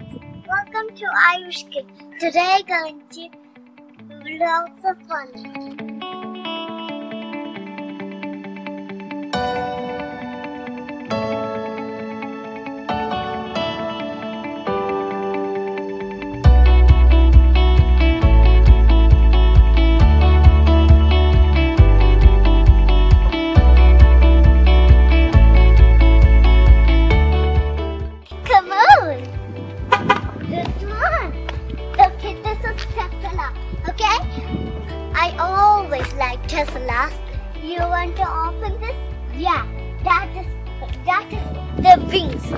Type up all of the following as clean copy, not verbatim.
kids, welcome to Irish Kids. Today going to lots of fun. Come on! This one! Okay, this is Tesla, okay? I always like Teslas. You want to open this? Yeah, that is the wings.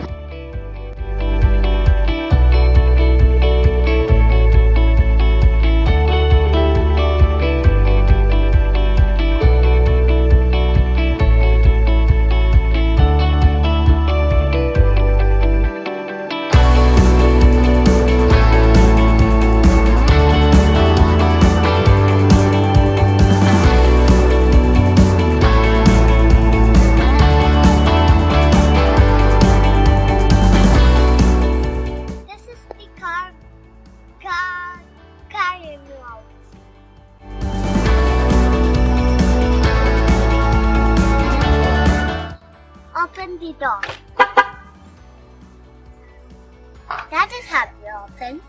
Open the door. That is how you open.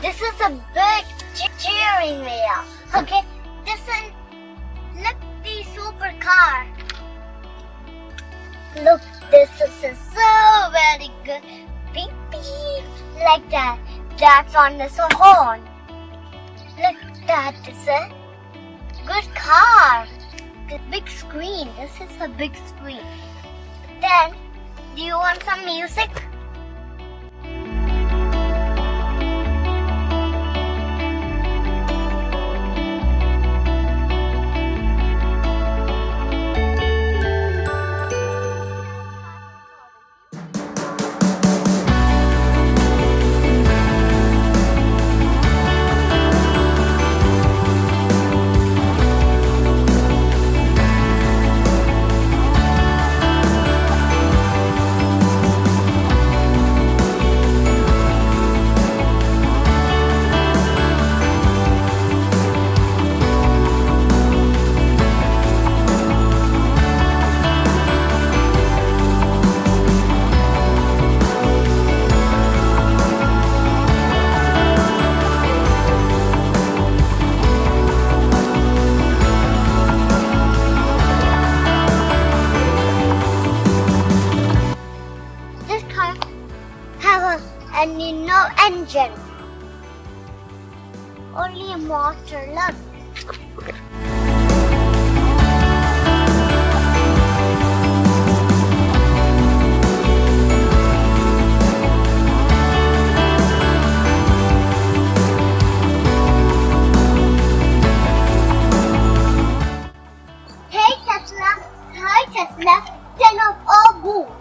This is a big cheering wheel. Okay, this one, look, the supercar. Look, this is a so very good beep beep like that. That's on the horn. Look, that is a good car. The big screen. This is a big screen. Then, do you want some music? And no engine, only a motor. Look. Hey Tesla, turn off all booze.